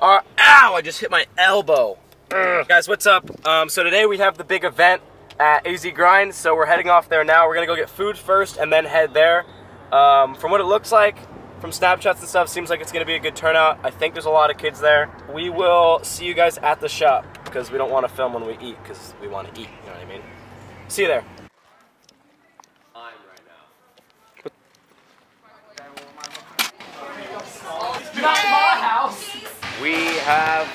are... Ow! I just hit my elbow. Guys, what's up? So today we have the big event at AZ Grind, so we're heading off there now. We're gonna go get food first and then head there. From what it looks like, from snapshots and stuff, seems like it's gonna be a good turnout. I think there's a lot of kids there. We will see you guys at the shop, because we don't want to film when we eat, because we want to eat, you know what I mean? See you there. Not my house. We have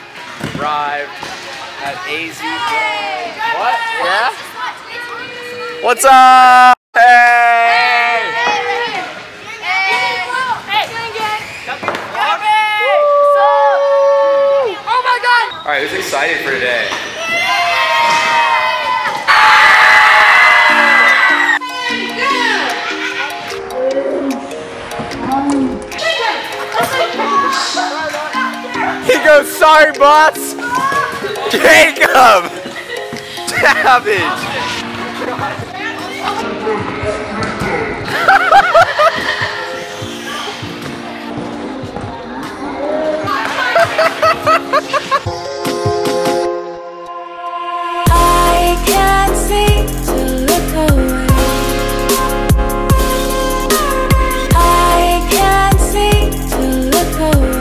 arrived at AZ Grind. What? Yeah? What's up? Hey! Oh my god! Alright, who's excited for today? Sorry, boss. Jacob, Savage. I can't seem to look away. I can't seem to look away.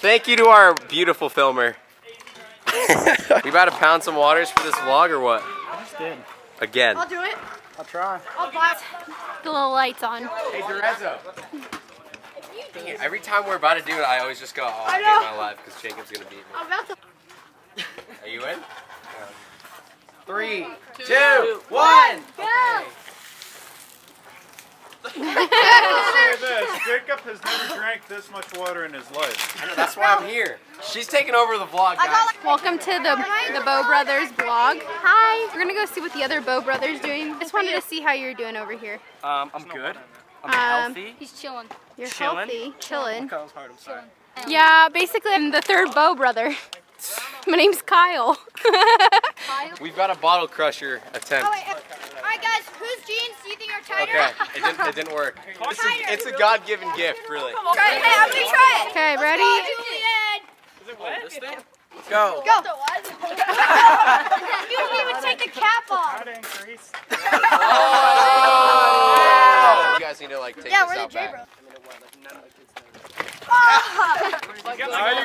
Thank you to our beautiful filmer. We about to pound some waters for this vlog or what? I just did. Again. I'll do it. I'll try. I'll buy the little lights on. Hey, Durezzo. Every time we're about to do it, I always just go, oh, I hate my life because Jacob's going to beat me. I'm about to. Are you in? 3, 2, 1. Go! I will say this, Jacob has never drank this much water in his life. I know, that's why I'm here. She's taking over the vlog, guys. Welcome to the Beau Brothers vlog. Hi. We're going to go see what the other Beau Brothers doing. Just wanted to see how you're doing over here. I'm good. I'm healthy. He's chilling. You're healthy. Chilling. Yeah, basically I'm the third Beau Brother. My name's Kyle. Kyle. We've got a bottle crusher attempt. Alright guys, whose jeans do you think are tighter? Okay, it didn't work. It's a God-given gift, really. Hey, I'm gonna try it. Okay, ready? Is it what? This thing? Go. Go. You won't even take the cap off. Oh. You guys need to like take this out back.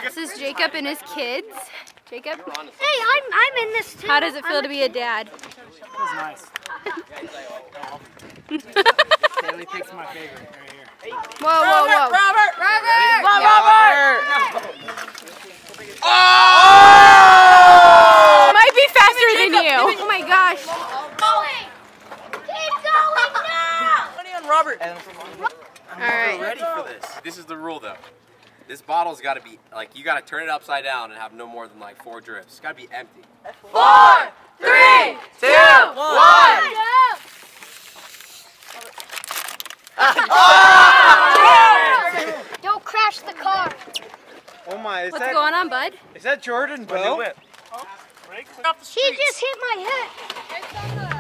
This is Jacob and his kids. Jacob? Hey, I'm in this too. How does it feel to be a dad? Feels nice. Stanley picks my favorite right here. Whoa, whoa, whoa. Robert! Robert! Robert! Oh! Oh! Might be faster than you. Oh my gosh. Keep going! Keep going now! Money on Robert. I'm never ready for this. This is the rule though. This bottle's gotta be, like, you gotta turn it upside down and have no more than like 4 drips. It's gotta be empty. 4, 3, 2, 1! Oh! Don't crash the car. Oh my, is What's going on, bud? Is that Jordan, bro? Oh. He just hit my head. Ow.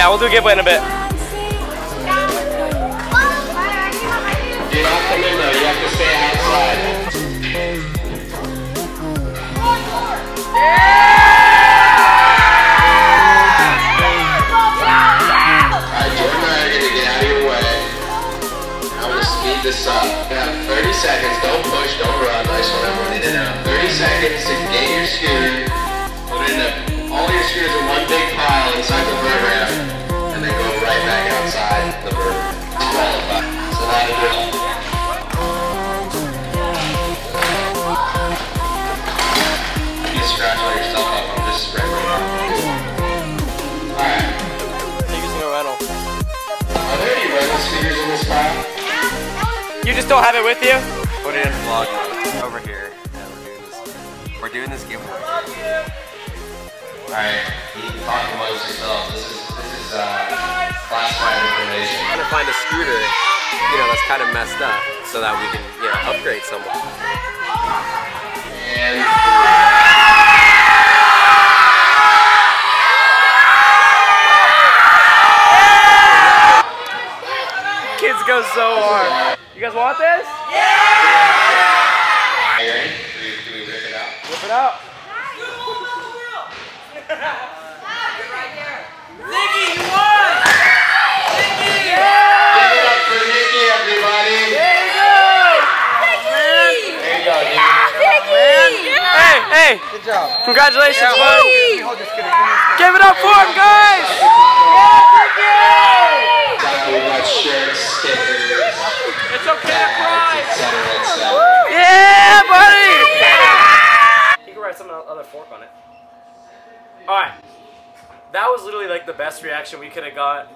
Yeah, we'll do a giveaway in a bit. You're not coming in though, you have to stay outside. Alright, Jordan and I are gonna get out of your way. I wanna speed this up. You have 30 seconds, don't push, don't run. I just wanna run in and out. 30 seconds to get your scooter, put it in all your scooters in one big pile inside the bird ramp, and then go right back outside the bird ramp. So that'll do it. You scratch all your stuff up, I'm just spraying right now. Alright. They're using a rental. Are there any rental scooters in this pile? You just don't have it with you? Put it in vlog mode. Over here. Yeah, we're doing this giveaway. Alright, you can talk amongst yourselves. This is classified information. I'm trying to find a scooter, you know, that's kind of messed up so that we can, you know, upgrade someone. And kids go so hard. You guys want this? Yeah! Are you ready? Do we rip it out? Rip it out. Good job. Congratulations, bud. Give it up for him, guys! We got shirts, stickers. It's okay to cry. Yeah, buddy! Yeah. You can write some other fork on it. Alright. That was literally like the best reaction we could have got.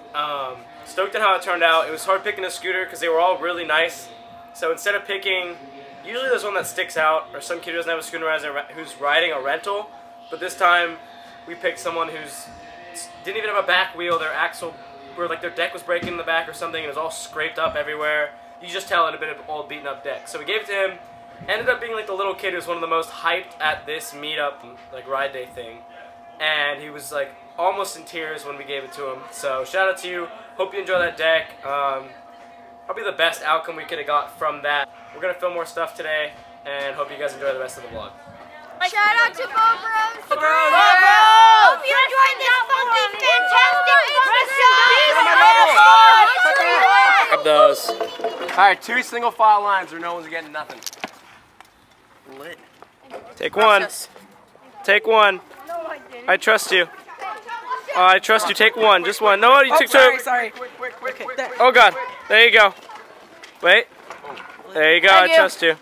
Stoked on how it turned out. It was hard picking a scooter because they were all really nice. So instead of picking... Usually there's one that sticks out, or some kid who doesn't have a scooter who's riding a rental, but this time we picked someone who's didn't even have a back wheel, their axle, or like their deck was breaking in the back or something, and it was all scraped up everywhere. You just tell it had been an old beaten up deck. So we gave it to him, ended up being like the little kid who was one of the most hyped at this meetup, like ride day thing, and he was like almost in tears when we gave it to him. So shout out to you, hope you enjoy that deck. Probably the best outcome we could have got from that. We're gonna film more stuff today, and hope you guys enjoy the rest of the vlog. Shout out to Bo Bros! Bo Bros! Hope you enjoyed this fucking fantastic episode! Grab those. All right, 2 single file lines where no one's getting nothing. Lit. Take one. Take one. I trust you. I trust you. Take one. Just one. No, you took two. Oh, sorry. Oh God. There you go. Wait. There you go. I trust you.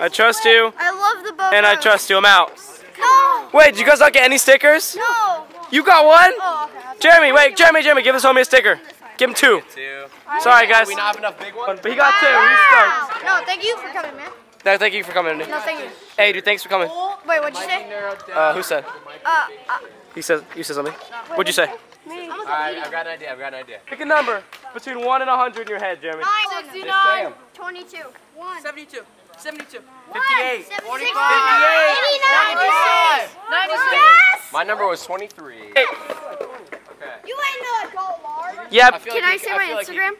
I trust you. I love the Bo Bros. And I trust you. I'm out. No. Wait, did you guys not get any stickers? No. You got one? Oh, okay. Jeremy, wait. Jeremy, give this homie a sticker. Give him 2. Sorry, guys. We not have enough big ones? But he got 2. Wow. He's stoked. No, thank you for coming, man. No, thank you for coming, dude. No, thank you. Hey, dude, thanks for coming. Wait, what'd you say? Who said? You said something. What'd you say? Me. All right, I've got an idea. Pick a number between 1 and 100 in your head, Jeremy. 69. 22. 1. 72. 72. 58. 45. 59. 96. 96. My number was 23. Okay. You ain't know it, Lord. Yeah. Can I say my Instagram?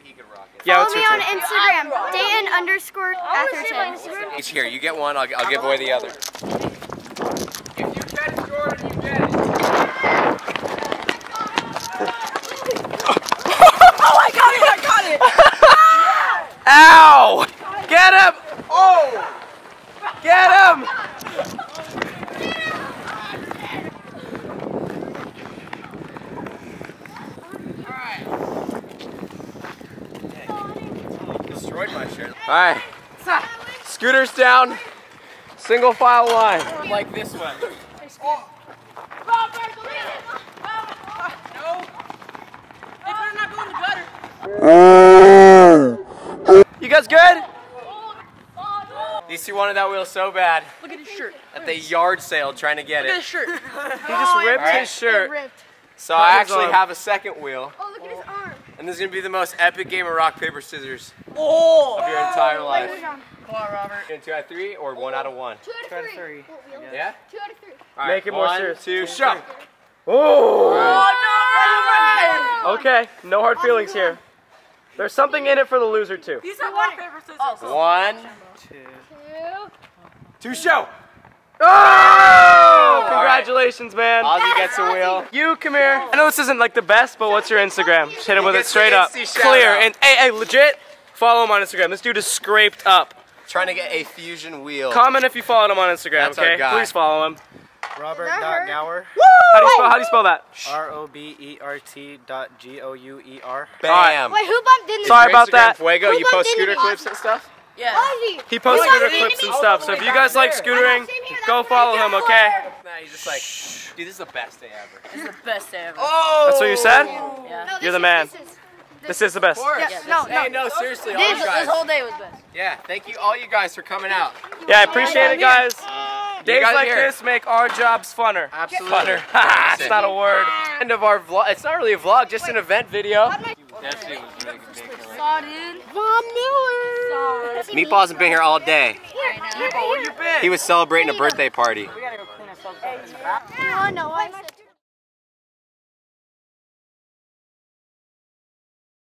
Yeah, follow me on Instagram, Dayton_Atherton. Each here, you get one, I'll give away the other. If you get it, Jordan, you get it. Oh, I got it! Ow! Get him! Oh! Get him! Alright. Destroyed my shirt. Alright. Scooters down. Single file line. Like this way. Oh. You guys good? These two wanted that wheel so bad. Look at his shirt. At the yard sale trying to get it. Look at his shirt. He just ripped his shirt. So I actually have a second wheel. Oh, look at his arm. And this is going to be the most epic game of rock, paper, scissors of your entire life. Come on, Robert. 2 out of 3 or 1 out of 1? 2 out of 3. Yeah? 2 out of 3. Make it more serious. 1, 2, shove. Oh! Oh, no! Okay, no hard feelings here. There's something in it for the loser too. These are my favorite scissors. Oh, One, two, show. Oh! Congratulations, man. Ozzy gets a wheel. You come here. I know this isn't like the best, but what's your Instagram? Just hit him with it straight up. Clear and hey, legit. Follow him on Instagram. This dude is scraped up. Trying to get a fuzion wheel. Comment if you followed him on Instagram, that's okay? Please follow him. Robert.Gower. How do you spell that? ROBERT.GOUER. Bam. Wait, who bumped in the Sorry about that. Fuego, you post scooter clips and stuff? Yeah. He posts scooter clips and stuff, so if you guys like scootering, go follow him, okay? Nah, he's just like, dude, this is the best day ever. This is the best day ever. Oh! That's what you said? Yeah. You're the man. This is the best. Yeah, no, seriously, all you guys. This whole day was best. Yeah, thank you all you guys for coming out. Yeah, I appreciate it, guys. Days like this make our jobs funner. Absolutely. Funner. It's not a word. End of our vlog. It's not really a vlog, just an event video. That shit was really ridiculous. Meatball hasn't been here all day. Meatball, where you been? He was celebrating a birthday party. We gotta go clean ourselves up.